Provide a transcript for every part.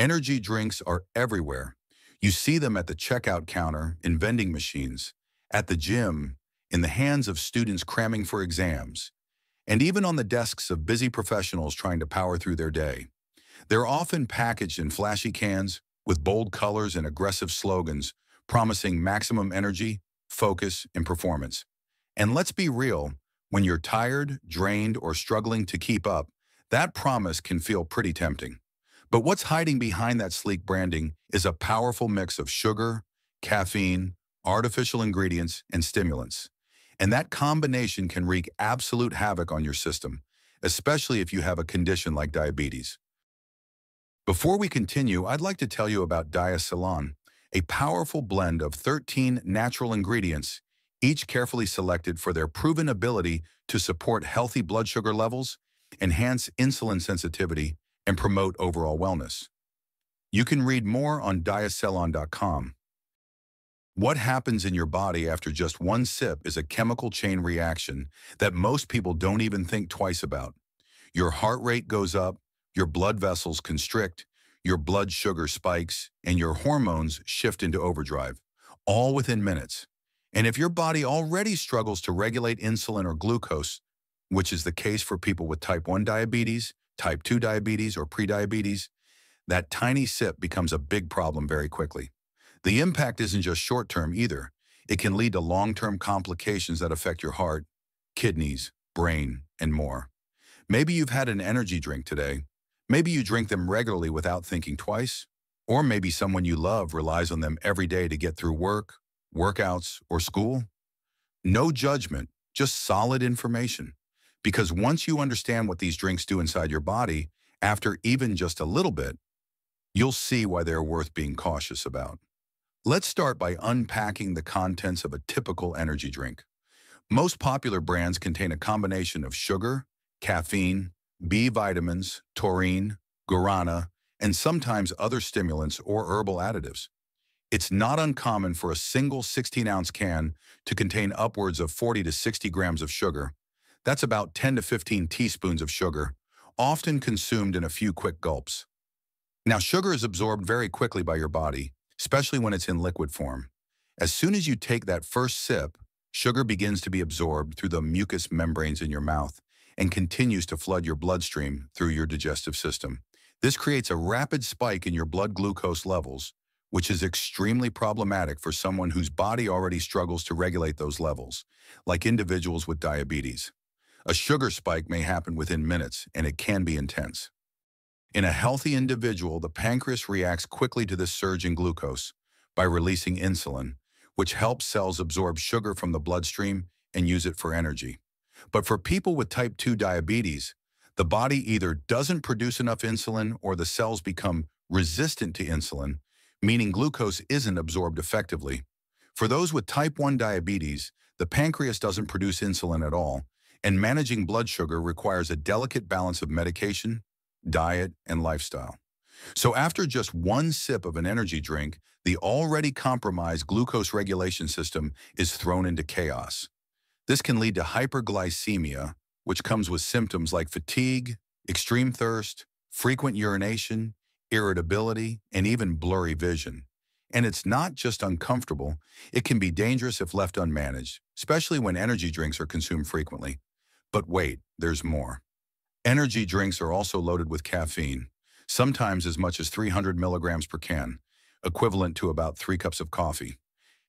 Energy drinks are everywhere. You see them at the checkout counter, in vending machines, at the gym, in the hands of students cramming for exams, and even on the desks of busy professionals trying to power through their day. They're often packaged in flashy cans with bold colors and aggressive slogans promising maximum energy, focus, and performance. And let's be real, when you're tired, drained, or struggling to keep up, that promise can feel pretty tempting. But what's hiding behind that sleek branding is a powerful mix of sugar, caffeine, artificial ingredients, and stimulants. And that combination can wreak absolute havoc on your system, especially if you have a condition like diabetes. Before we continue, I'd like to tell you about Diacelon, a powerful blend of 13 natural ingredients, each carefully selected for their proven ability to support healthy blood sugar levels, enhance insulin sensitivity, and promote overall wellness. You can read more on Diacelon.com. What happens in your body after just one sip is a chemical chain reaction that most people don't even think twice about. Your heart rate goes up, your blood vessels constrict, your blood sugar spikes, and your hormones shift into overdrive, all within minutes. And if your body already struggles to regulate insulin or glucose, which is the case for people with type 1 diabetes, type 2 diabetes, or prediabetes, that tiny sip becomes a big problem very quickly. The impact isn't just short-term either. It can lead to long-term complications that affect your heart, kidneys, brain, and more. Maybe you've had an energy drink today. Maybe you drink them regularly without thinking twice. Or maybe someone you love relies on them every day to get through work, workouts, or school. No judgment, just solid information. Because once you understand what these drinks do inside your body, after even just a little bit, you'll see why they're worth being cautious about. Let's start by unpacking the contents of a typical energy drink. Most popular brands contain a combination of sugar, caffeine, B vitamins, taurine, guarana, and sometimes other stimulants or herbal additives. It's not uncommon for a single 16-ounce can to contain upwards of 40 to 60 grams of sugar. That's about 10 to 15 teaspoons of sugar, often consumed in a few quick gulps. Now, sugar is absorbed very quickly by your body, especially when it's in liquid form. As soon as you take that first sip, sugar begins to be absorbed through the mucous membranes in your mouth and continues to flood your bloodstream through your digestive system. This creates a rapid spike in your blood glucose levels, which is extremely problematic for someone whose body already struggles to regulate those levels, like individuals with diabetes. A sugar spike may happen within minutes, and it can be intense. In a healthy individual, the pancreas reacts quickly to this surge in glucose by releasing insulin, which helps cells absorb sugar from the bloodstream and use it for energy. But for people with type 2 diabetes, the body either doesn't produce enough insulin or the cells become resistant to insulin, meaning glucose isn't absorbed effectively. For those with type 1 diabetes, the pancreas doesn't produce insulin at all, and managing blood sugar requires a delicate balance of medication, diet, and lifestyle. So after just one sip of an energy drink, the already compromised glucose regulation system is thrown into chaos. This can lead to hyperglycemia, which comes with symptoms like fatigue, extreme thirst, frequent urination, irritability, and even blurry vision. And it's not just uncomfortable, it can be dangerous if left unmanaged, especially when energy drinks are consumed frequently. But wait, there's more. Energy drinks are also loaded with caffeine, sometimes as much as 300 milligrams per can, equivalent to about 3 cups of coffee.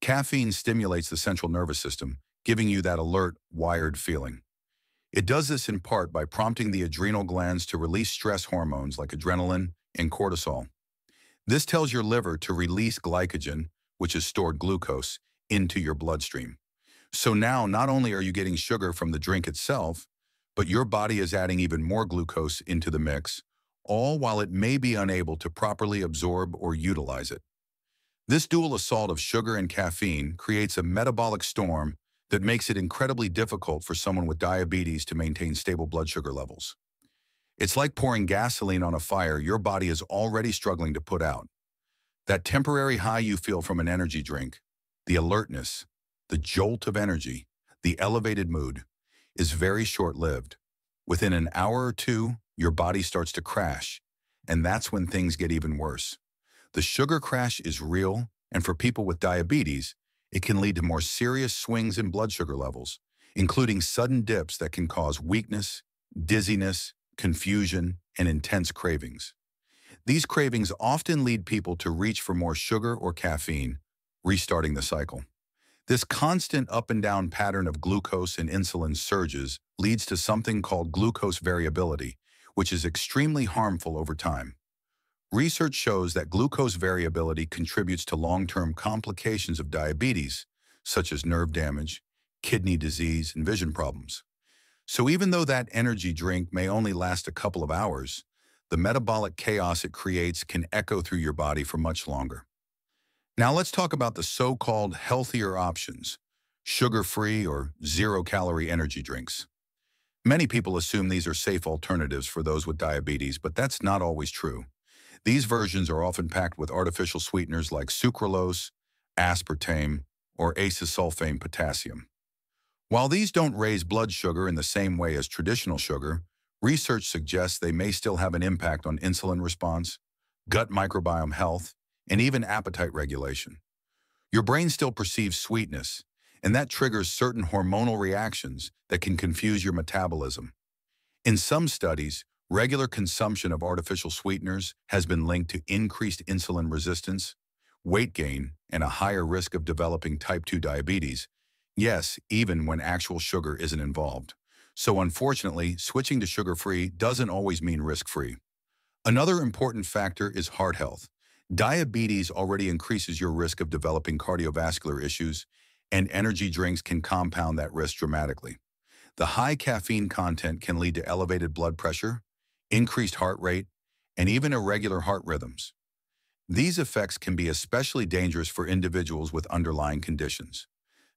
Caffeine stimulates the central nervous system, giving you that alert, wired feeling. It does this in part by prompting the adrenal glands to release stress hormones like adrenaline and cortisol. This tells your liver to release glycogen, which is stored glucose, into your bloodstream. So now not only are you getting sugar from the drink itself, but your body is adding even more glucose into the mix, all while it may be unable to properly absorb or utilize it. This dual assault of sugar and caffeine creates a metabolic storm that makes it incredibly difficult for someone with diabetes to maintain stable blood sugar levels. It's like pouring gasoline on a fire your body is already struggling to put out. That temporary high you feel from an energy drink, the alertness, the jolt of energy, the elevated mood, is very short-lived. Within an hour or two, your body starts to crash, and that's when things get even worse. The sugar crash is real, and for people with diabetes, it can lead to more serious swings in blood sugar levels, including sudden dips that can cause weakness, dizziness, confusion, and intense cravings. These cravings often lead people to reach for more sugar or caffeine, restarting the cycle. This constant up and down pattern of glucose and insulin surges leads to something called glucose variability, which is extremely harmful over time. Research shows that glucose variability contributes to long-term complications of diabetes, such as nerve damage, kidney disease, and vision problems. So even though that energy drink may only last a couple of hours, the metabolic chaos it creates can echo through your body for much longer. Now let's talk about the so-called healthier options, sugar-free or zero-calorie energy drinks. Many people assume these are safe alternatives for those with diabetes, but that's not always true. These versions are often packed with artificial sweeteners like sucralose, aspartame, or acesulfame potassium. While these don't raise blood sugar in the same way as traditional sugar, research suggests they may still have an impact on insulin response, gut microbiome health, and even appetite regulation. Your brain still perceives sweetness, and that triggers certain hormonal reactions that can confuse your metabolism. In some studies, regular consumption of artificial sweeteners has been linked to increased insulin resistance, weight gain, and a higher risk of developing type 2 diabetes, yes, even when actual sugar isn't involved. So unfortunately, switching to sugar-free doesn't always mean risk-free. Another important factor is heart health. Diabetes already increases your risk of developing cardiovascular issues, and energy drinks can compound that risk dramatically. The high caffeine content can lead to elevated blood pressure, increased heart rate, and even irregular heart rhythms. These effects can be especially dangerous for individuals with underlying conditions.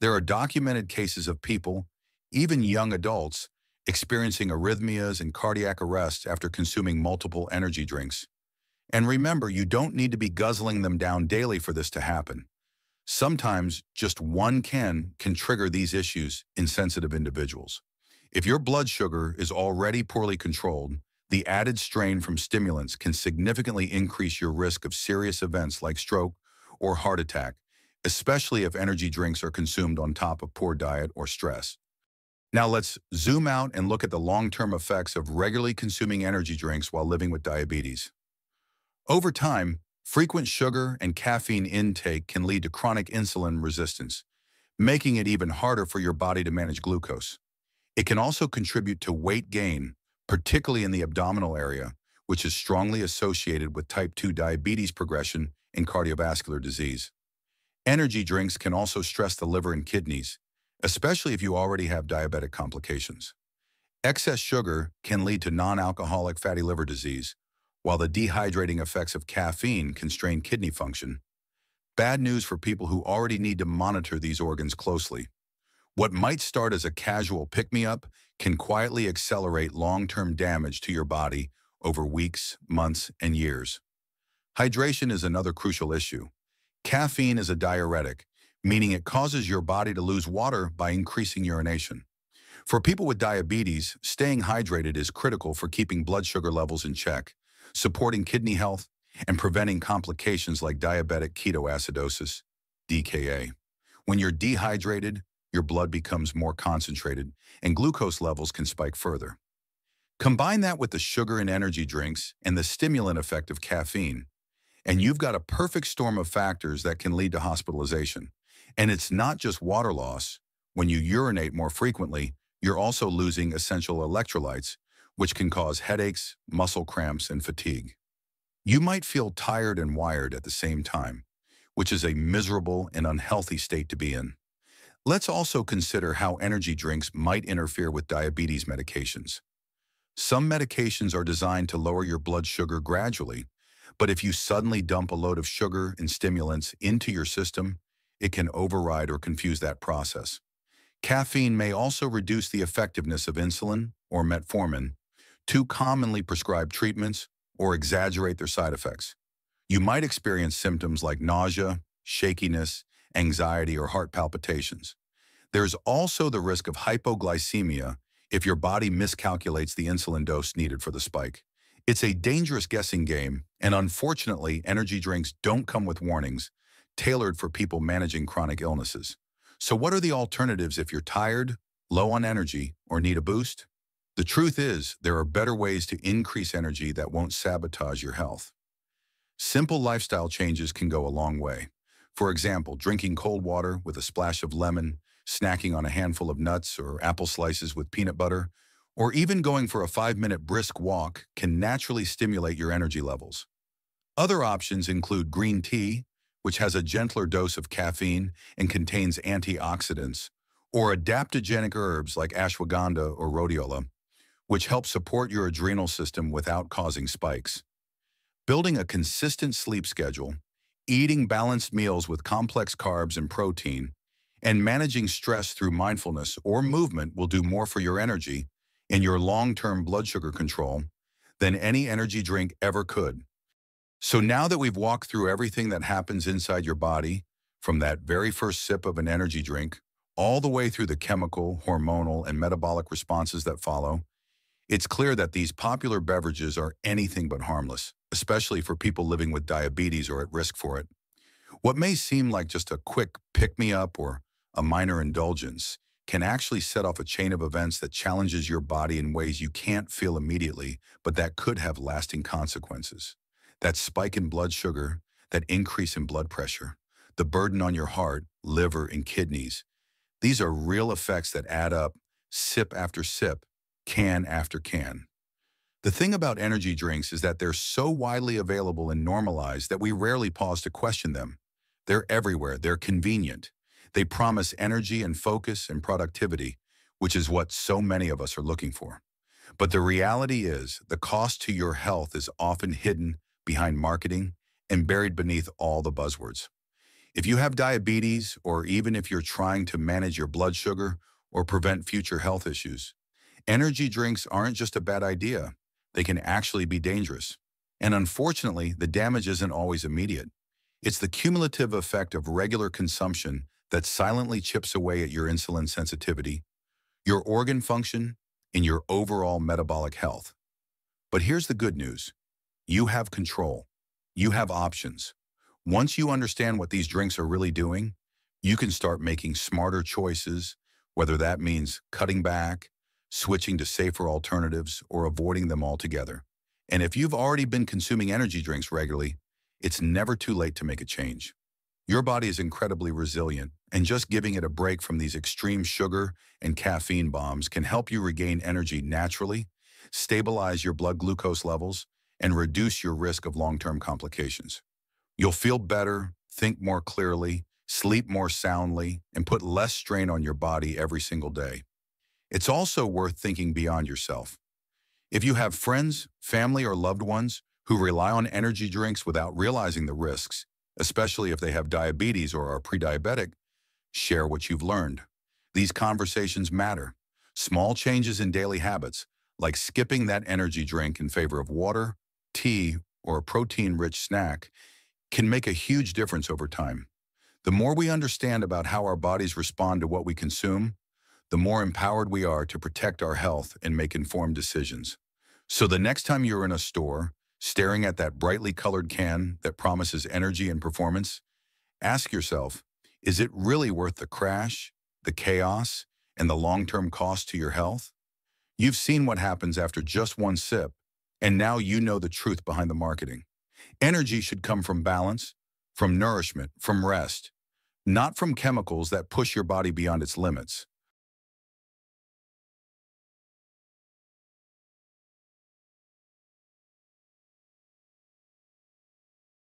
There are documented cases of people, even young adults, experiencing arrhythmias and cardiac arrest after consuming multiple energy drinks. And remember, you don't need to be guzzling them down daily for this to happen. Sometimes just one can trigger these issues in sensitive individuals. If your blood sugar is already poorly controlled, the added strain from stimulants can significantly increase your risk of serious events like stroke or heart attack, especially if energy drinks are consumed on top of poor diet or stress. Now let's zoom out and look at the long-term effects of regularly consuming energy drinks while living with diabetes. Over time, frequent sugar and caffeine intake can lead to chronic insulin resistance, making it even harder for your body to manage glucose. It can also contribute to weight gain, particularly in the abdominal area, which is strongly associated with type 2 diabetes progression and cardiovascular disease. Energy drinks can also stress the liver and kidneys, especially if you already have diabetic complications. Excess sugar can lead to non-alcoholic fatty liver disease, while the dehydrating effects of caffeine can strain kidney function. Bad news for people who already need to monitor these organs closely. What might start as a casual pick-me-up can quietly accelerate long-term damage to your body over weeks, months, and years. Hydration is another crucial issue. Caffeine is a diuretic, meaning it causes your body to lose water by increasing urination. For people with diabetes, staying hydrated is critical for keeping blood sugar levels in check, supporting kidney health, and preventing complications like diabetic ketoacidosis, DKA. When you're dehydrated, your blood becomes more concentrated, and glucose levels can spike further. Combine that with the sugar and energy drinks and the stimulant effect of caffeine, and you've got a perfect storm of factors that can lead to hospitalization. And it's not just water loss. When you urinate more frequently, you're also losing essential electrolytes, which can cause headaches, muscle cramps, and fatigue. You might feel tired and wired at the same time, which is a miserable and unhealthy state to be in. Let's also consider how energy drinks might interfere with diabetes medications. Some medications are designed to lower your blood sugar gradually, but if you suddenly dump a load of sugar and stimulants into your system, it can override or confuse that process. Caffeine may also reduce the effectiveness of insulin or metformin, two commonly prescribed treatments, or exaggerate their side effects. You might experience symptoms like nausea, shakiness, anxiety, or heart palpitations. There's also the risk of hypoglycemia if your body miscalculates the insulin dose needed for the spike. It's a dangerous guessing game, and unfortunately, energy drinks don't come with warnings tailored for people managing chronic illnesses. So what are the alternatives if you're tired, low on energy, or need a boost? The truth is, there are better ways to increase energy that won't sabotage your health. Simple lifestyle changes can go a long way. For example, drinking cold water with a splash of lemon, snacking on a handful of nuts or apple slices with peanut butter, or even going for a 5-minute brisk walk can naturally stimulate your energy levels. Other options include green tea, which has a gentler dose of caffeine and contains antioxidants, or adaptogenic herbs like ashwagandha or rhodiola, which help support your adrenal system without causing spikes. Building a consistent sleep schedule, eating balanced meals with complex carbs and protein, and managing stress through mindfulness or movement will do more for your energy and your long-term blood sugar control than any energy drink ever could. So now that we've walked through everything that happens inside your body, from that very first sip of an energy drink, all the way through the chemical, hormonal, and metabolic responses that follow, it's clear that these popular beverages are anything but harmless, especially for people living with diabetes or at risk for it. What may seem like just a quick pick-me-up or a minor indulgence can actually set off a chain of events that challenges your body in ways you can't feel immediately, but that could have lasting consequences. That spike in blood sugar, that increase in blood pressure, the burden on your heart, liver, and kidneys, these are real effects that add up, sip after sip, can after can. The thing about energy drinks is that they're so widely available and normalized that we rarely pause to question them. They're everywhere, they're convenient. They promise energy and focus and productivity, which is what so many of us are looking for. But the reality is, the cost to your health is often hidden behind marketing and buried beneath all the buzzwords. If you have diabetes, or even if you're trying to manage your blood sugar or prevent future health issues, energy drinks aren't just a bad idea. They can actually be dangerous. And unfortunately, the damage isn't always immediate. It's the cumulative effect of regular consumption that silently chips away at your insulin sensitivity, your organ function, and your overall metabolic health. But here's the good news. You have control. You have options. Once you understand what these drinks are really doing, you can start making smarter choices, whether that means cutting back, switching to safer alternatives, or avoiding them altogether. And if you've already been consuming energy drinks regularly, it's never too late to make a change. Your body is incredibly resilient, and just giving it a break from these extreme sugar and caffeine bombs can help you regain energy naturally, stabilize your blood glucose levels, and reduce your risk of long-term complications. You'll feel better, think more clearly, sleep more soundly, and put less strain on your body every single day. It's also worth thinking beyond yourself. If you have friends, family, or loved ones who rely on energy drinks without realizing the risks, especially if they have diabetes or are pre-diabetic, share what you've learned. These conversations matter. Small changes in daily habits, like skipping that energy drink in favor of water, tea, or a protein-rich snack, can make a huge difference over time. The more we understand about how our bodies respond to what we consume, the more empowered we are to protect our health and make informed decisions. So the next time you're in a store, staring at that brightly colored can that promises energy and performance, ask yourself, is it really worth the crash, the chaos, and the long-term cost to your health? You've seen what happens after just one sip, and now you know the truth behind the marketing. Energy should come from balance, from nourishment, from rest, not from chemicals that push your body beyond its limits.